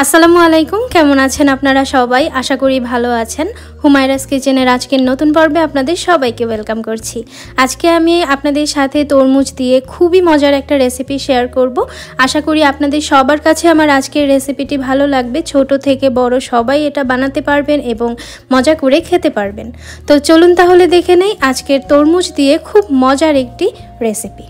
आसलामु आलैकुम केमन आछेन आपनारा सबाई आशा करी भालो आछेन। हुमायरास किचेनेर आजकेर नतून पर्वे आपनादेर सबाइके वेलकाम करछि। आजके आमि आपनादेर साथे तरमुज दिए खूबई मजार एकटा रेसिपि शेयर करब। आशा करी आपनादेर सबार काछे आमार आजकेर रेसिपिटी भालो लागबे। छोटो थेके बड़ो सबाई एटा बानाते पारबेन एबं मजा करे खेते पारबेन। तो चलुन ताहले देखे नेइ आजकेर तरमुज दिए खूब मजार एकटी रेसिपि।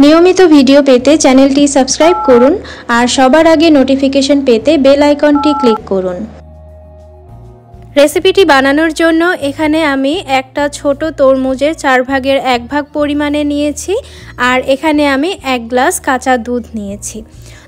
नियमित भिडियो पेते चैनलटी सबस्क्राइब करुन और सबार आगे नोटिफिकेशन पेते बेल आइकनटी क्लिक करुन। रेसिपिटी बनानोर जोन्नो एखाने आमी एकटा छोटो तरमुजेर 4 भागेर 1 भाग परिमाणे नियेछि और एखाने आमी 1 ग्लास काचा दूध नियेछि।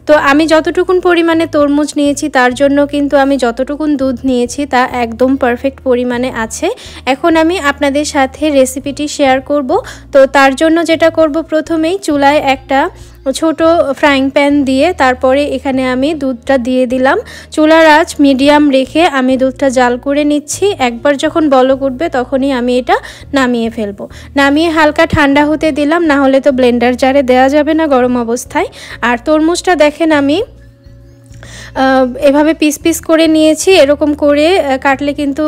तो आमी जतटुकुन परिमाणे तरमुज नियेछि तार जोन्नो किन्तु आमी जतटुकुन दूध नियेछि ता एकदम परफेक्ट परिमाणे आछे। एखोन आमी आपनादेर साथे रेसिपिटी शेयर करब। तो तार जोन्नो जेटा करब प्रथमेई चुलाय एकटा छोटो फ्राइंग पैन दिए तारपरे एखाने आमी दूधटा दिए दिलाम। चुलार आँच मीडियम रेखे आमी दूधटा जाल करे निच्छी। एकबार जखन बलक उठबे तखोनी आमी एटा नामिये फेलबो। नामिये हालका ठंडा होते दिलाम, ना होले तो ब्लेंडार जारे देया जाबे ना गरम अवस्थाय। आर तरमुजटा देखेन आमी एभावे पिस पिस करे नियेछि। एरकम करे काटले किन्तु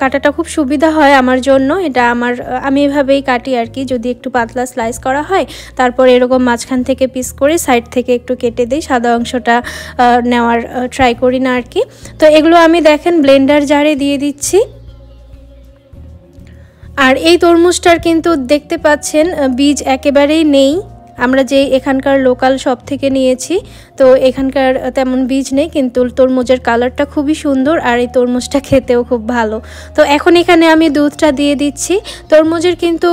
काटाटा खूब सुविधा हय आमार जोन्नो। एटा आमार आमी एभावेई काटी आर कि, जोदि एकटु पातला स्लाइस करा हय तारपर एरकम माझखान थेके पिस करे साइड थेके एकटु केटे देई, सादा अंशटा नेওয়ার ट्राई करी ना आर कि। तो एगुलो आमी देखें ब्लेंडार जारे दिये दिच्छी। आर एई तरमुजटार किन्तु देखते पाच्छेन बीज एकेबारेई नेই। आमरा जे एखानकार लोकल शप थेके नियेछि तो एखानकार तेमन बीज नेই, किन्तु तरमुजेर कलरटा खूबई सुंदर और ये तरमुजटा खेतेও खूब भालो। तो एखोन एखाने आमी दूधटा दिए दिच्छी। तरमुजेर किन्तु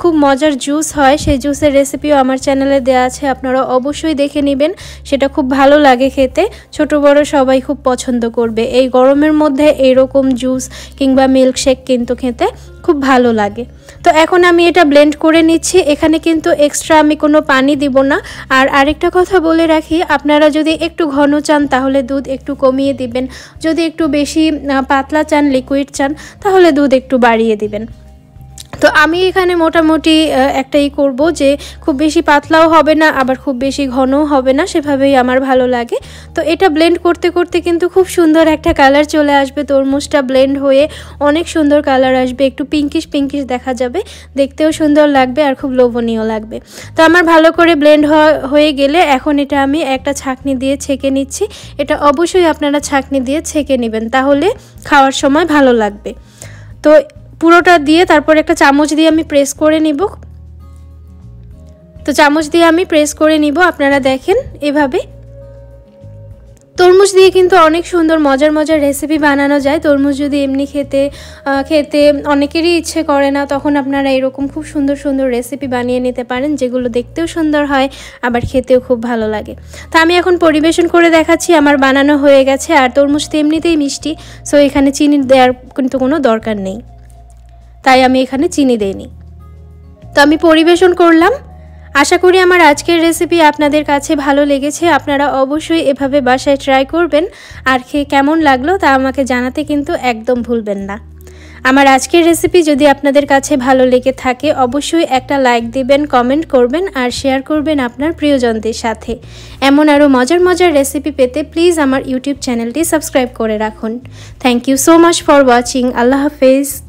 खूब मजार जूस हय, सेई जूसेर रेसिपिও आमार चैनेले देया आछे, आपनारा अवश्यई देखे नेबेन। सेटा खूब भालो लागे खेते, छोटो बड़ो सबाई खूब पछन्द करबे। एई गरमेर मध्ये एरकम जूस किंबा मिल्कशेक किन्तु खेते खूब भालो लागे। तो एखोन आमी एटा ब्लेंड करे निच्छी। एखाने किन्तु एक्सट्रा आमी कोनो पानी दिब ना। और आरेकटा कथा बोले राखी, आपनारा जोदि एकटु घन चान ताहले दूध एकटु कमिये दिबेन, जोदि एकटु बेशी पातला चान लिकुइड चान ताहले दूध एकटु बाड़िये दिबेन। तो आमी एखाने मोटामुटी एकटाई करब जे खूब बेशी पातलाओ हबे ना आबार खूब बेशी घनो हबे ना, सेभाबेई आमार भालो लागे। तो एटा ब्लेंड करते करते किन्तु खूब सुंदर एकटा कलर चले आसबे। तरमुजटा ब्लेंड होये अनेक सुंदर कलर आसबे, एकटु पिंकिश पिंकिश देखा जाबे, देखतेओ सुंदर लागबे और खूब लोभनीय लागबे। तो आमार भालो करे ब्लेंड होये गेले एखोन एटा आमी एकटा छाकनी दिये छेके निच्छी। एटा अवश्यई आपनारा छाकनी दिये छेके नेबेन, ताहले खाओयार समय भालो लागबे। तो पुरोटा दिए तारपर एक चामच दिए आमी प्रेस करे निब। तो चामच दिए आमी प्रेस करे निब। आपनारा देखें एभावे तरमुज दिए किन्तु अनेक सुंदर मजार मजार रेसिपि बनानो जाए। तरमुज यदि एमनी खेते खेते अनेकेरই इच्छे करे ना, तखन आपनारा एरकम खूब सुंदर सुंदर रेसिपि बानिये निते पारेन, जेगुलो देखतेও सुंदर हय आबार खेतेও खूब भालो लागे। तो आमी एखन परिवेशन करे देखाচ্ছি। आमार बानानो हये गेছে। আর तरमुज তো এমনিতেই মিষ্টি, सो এখানে চিনি দেওয়ার কিন্তু কোনো দরকার নেই, তাই আমি এখানে চিনি দেইনি। তো আমি পরিবেশন করলাম। आशा करी आमार आजकेर रेसिपि आपनादेर काछे भालो लेगेছে। आपनारा अवश्यई एभावे बासाय ट्राई करबेन और खेये केमन लागलो ता आमाके जानाते किन्तु एकदम भुलबेन ना। आमार आजकेर रेसिपि जोदि आपनादेर काछे भालो लेगे थाके अवश्यई एकटा लाइक दिबेन, कमेंट करबेन और शेयर करबेन आपनार प्रियजनदेर साथे। एमन आरो मजार मजार रेसिपि पेते प्लिज आमार यूट्यूब चैनलटी सबस्क्राइब करे राखुन। थैंक यू सो माच फर वाचिंग। आल्लाह हाफेज।